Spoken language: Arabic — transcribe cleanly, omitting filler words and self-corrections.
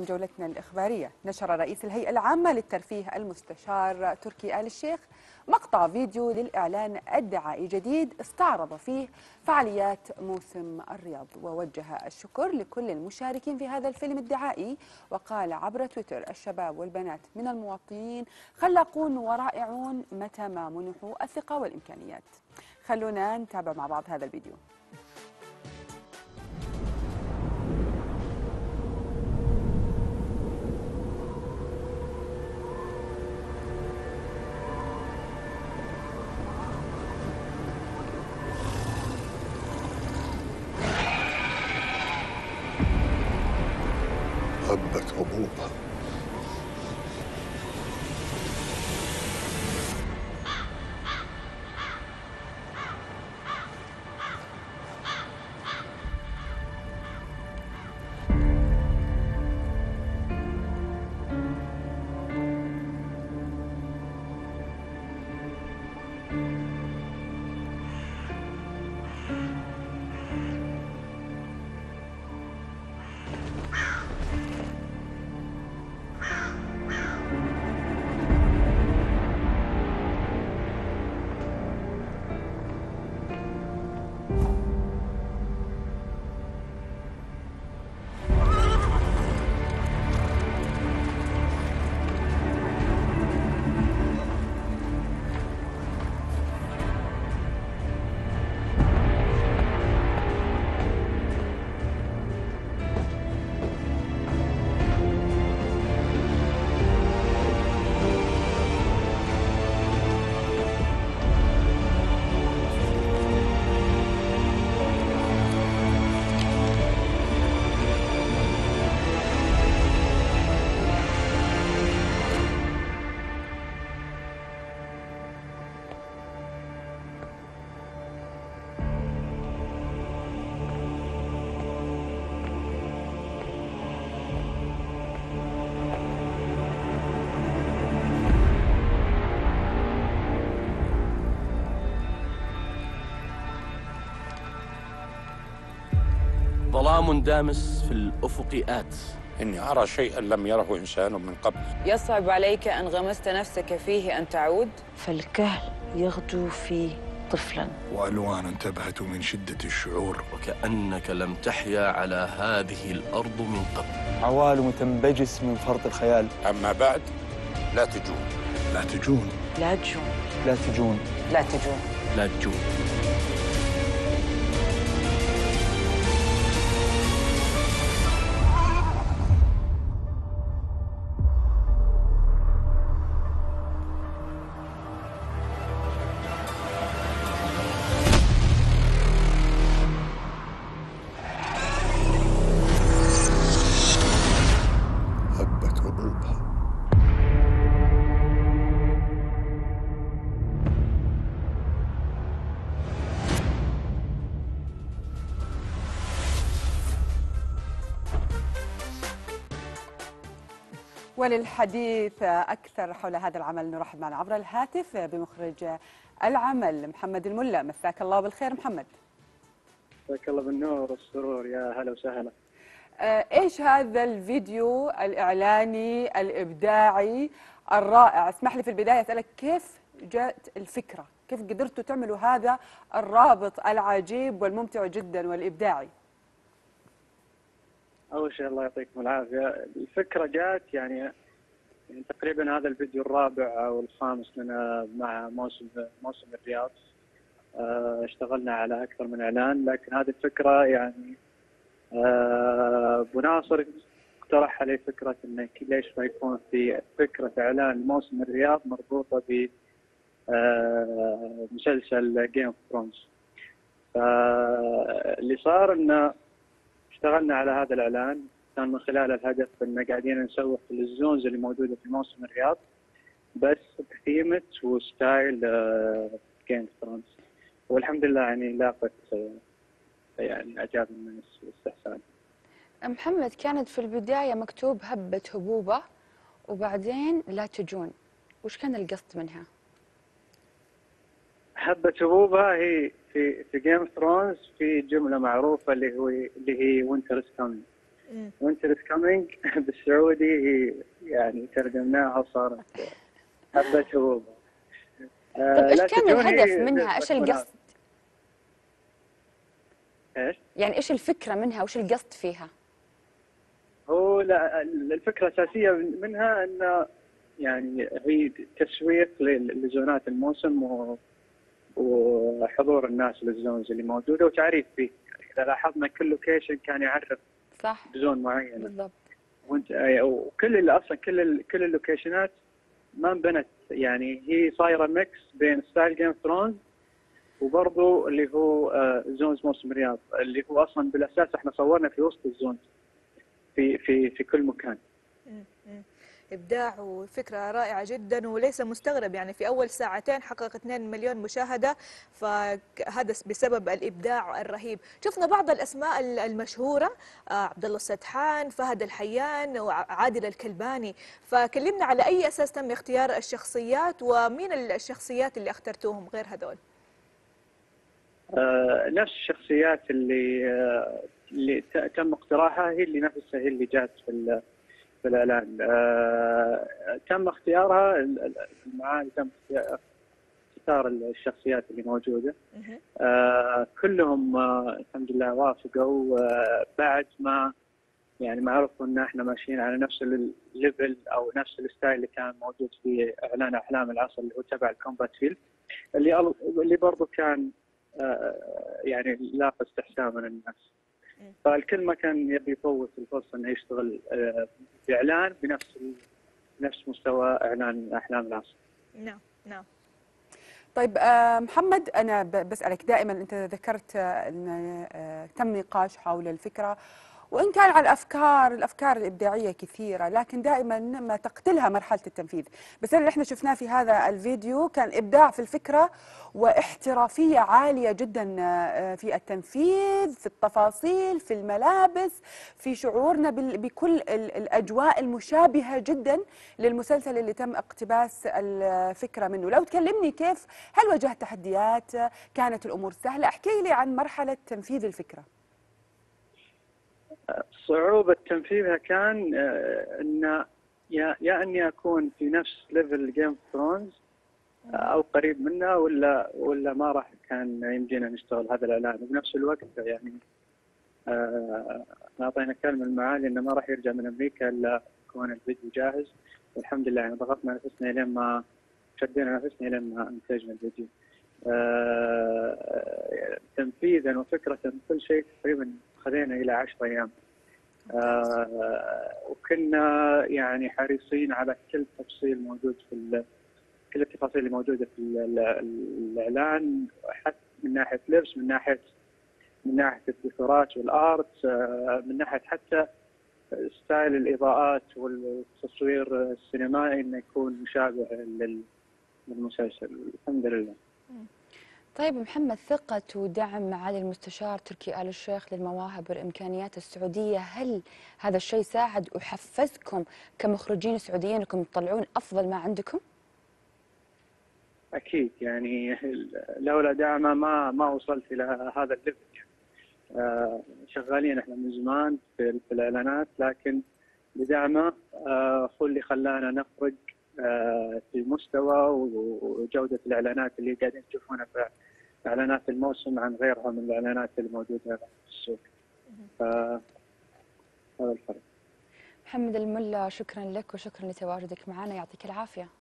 من جولتنا الإخبارية. نشر رئيس الهيئة العامة للترفيه المستشار تركي آل الشيخ مقطع فيديو للإعلان الدعائي جديد استعرض فيه فعاليات موسم الرياض، ووجه الشكر لكل المشاركين في هذا الفيلم الدعائي، وقال عبر تويتر: الشباب والبنات من المواطنين خلاقون ورائعون متى ما منحوا الثقة والإمكانيات. خلونا نتابع مع بعض هذا الفيديو. حبت أبوها ظلام دامس في الأفق آت. إني أرى شيئاً لم يره إنسان من قبل. يصعب عليك أن غمست نفسك فيه أن تعود. فالكهل يغدو في طفلاً. وألوان انتبهت من شدة الشعور. وكأنك لم تحيا على هذه الأرض من قبل. عوالم تنبجس من فرط الخيال. أما بعد لا تجون. لا تجون. لا تجون. لا تجون. لا تجون. لا تجون. وللحديث أكثر حول هذا العمل نرحب معنا عبر الهاتف بمخرج العمل محمد الملا. مساك الله بالخير محمد. مساك الله بالنور والسرور، يا هلا وسهلا. إيش هذا الفيديو الإعلاني الإبداعي الرائع؟ اسمح لي في البداية أسألك كيف جاءت الفكرة؟ كيف قدرتوا تعملوا هذا الرابط العجيب والممتع جدا والإبداعي؟ أول شيء الله يعطيكم العافية. الفكرة جات يعني تقريبا هذا الفيديو الرابع أو الخامس لنا مع موسم الرياض. اشتغلنا على أكثر من إعلان، لكن هذه الفكرة يعني أبو ناصر اقترح علي فكرة إنه ليش ما يكون في فكرة إعلان موسم الرياض مربوطة ب مسلسل Game of Thrones. اللي صار إنه اشتغلنا على هذا الاعلان، كان من خلال الهدف ان قاعدين نسوق للزونز اللي موجوده في موسم الرياض بس بثيمه وستايل جيم اوف ثرونز، والحمد لله يعني لاقت يعني اجابه من الاستحسان. محمد، كانت في البدايه مكتوب هبه هبوبه وبعدين لا تجون، وش كان القصد منها؟ هبه هبوبه هي في جيم اوف ثرونز في جمله معروفه اللي هي وينتر از كامينج. وينتر از كامينج بالسعودي يعني ترجمناها وصارت حبة هبوب. طيب كم الهدف منها؟ ايش القصد؟ ايش؟ يعني ايش الفكرة منها وايش القصد فيها؟ هو لا الفكرة الأساسية منها أن يعني هي تسويق لزونات الموسم وحضور الناس للزونز اللي موجودة وتعريف فيه. إذا لاحظنا كل لوكيشن كان يعرف صح بزون معينة بالضبط. وكل اللي أصلا كل اللوكيشنات ما انبنت، يعني هي صايرة ميكس بين ستايل جيم اوف ثرونز وبرضه اللي هو زونز موسم الرياض، اللي هو أصلا بالأساس احنا صورنا في وسط الزونز في في في كل مكان. إبداع وفكرة رائعة جدا، وليس مستغرب يعني في أول ساعتين حقق 2 مليون مشاهدة، فهذا بسبب الإبداع الرهيب. شفنا بعض الأسماء المشهورة، عبد الله السدحان، فهد الحيان، وعادل الكلباني، فكلمنا على أي أساس تم اختيار الشخصيات ومين الشخصيات اللي اخترتوهم غير هذول؟ نفس الشخصيات اللي تم اقتراحها هي اللي نفسها، هي اللي جات في الإعلان. تم اختيارها المعاني، تم اختيار الشخصيات اللي موجودة. كلهم الحمد لله وافقوا بعد ما يعني ما عرفوا ان احنا ماشيين على نفس الليفل او نفس الستايل اللي كان موجود في اعلان احلام العصر اللي هو تبع الكومبات فيلد، اللي برضه كان يعني لاقى استحسان من الناس. فالكل ما كان يبي يفوت الفرصه انه يشتغل باعلان بنفس مستوى اعلان احلام العصر. نعم نعم. طيب محمد، انا بسالك دائما، انت ذكرت ان تم نقاش حول الفكره، وان كان على الافكار الابداعيه كثيره، لكن دائما ما تقتلها مرحله التنفيذ. بس اللي احنا شفناه في هذا الفيديو كان ابداع في الفكره واحترافيه عاليه جدا في التنفيذ، في التفاصيل، في الملابس، في شعورنا بكل الاجواء المشابهه جدا للمسلسل اللي تم اقتباس الفكره منه. لو تكلمني، كيف هل واجهت تحديات؟ كانت الامور سهله؟ احكي لي عن مرحله تنفيذ الفكره. صعوبة تنفيذها كان ان يا اني اكون في نفس ليفل جيم اوف ثرونز او قريب منها، ولا ما راح كان يمدينا نشتغل هذا الاعلان. وبنفس الوقت يعني اعطينا كلمة المعالي انه ما راح يرجع من امريكا الا يكون الفيديو جاهز، والحمد لله يعني ضغطنا نفسنا لما شدينا نفسنا لما انتجنا الفيديو. تنفيذا وفكرة كل شيء تقريبا خذينا الى 10 ايام. وكنا يعني حريصين على كل تفصيل موجود في كل التفاصيل اللي موجوده في الاعلان، حتى من ناحيه لبس، من ناحيه الديكورات والارت، من ناحيه حتى ستايل الاضاءات والتصوير السينمائي انه يكون مشابه للمسلسل. الحمد لله. طيب محمد، ثقة ودعم معالي المستشار تركي آل الشيخ للمواهب والإمكانيات السعودية، هل هذا الشيء ساعد وحفزكم كمخرجين سعوديين أنكم تطلعون أفضل ما عندكم؟ أكيد، يعني لولا دعمه ما وصلت إلى هذا الليفل. شغالين احنا من زمان في الإعلانات، لكن بدعمه هو اللي خلانا نخرج في مستوى وجودة الإعلانات اللي قاعدين تشوفونها في إعلانات الموسم عن غيرها من الإعلانات الموجودة في السوق. فهذا الفرق. محمد الملا، شكرا لك وشكرا لتواجدك معنا، يعطيك العافية.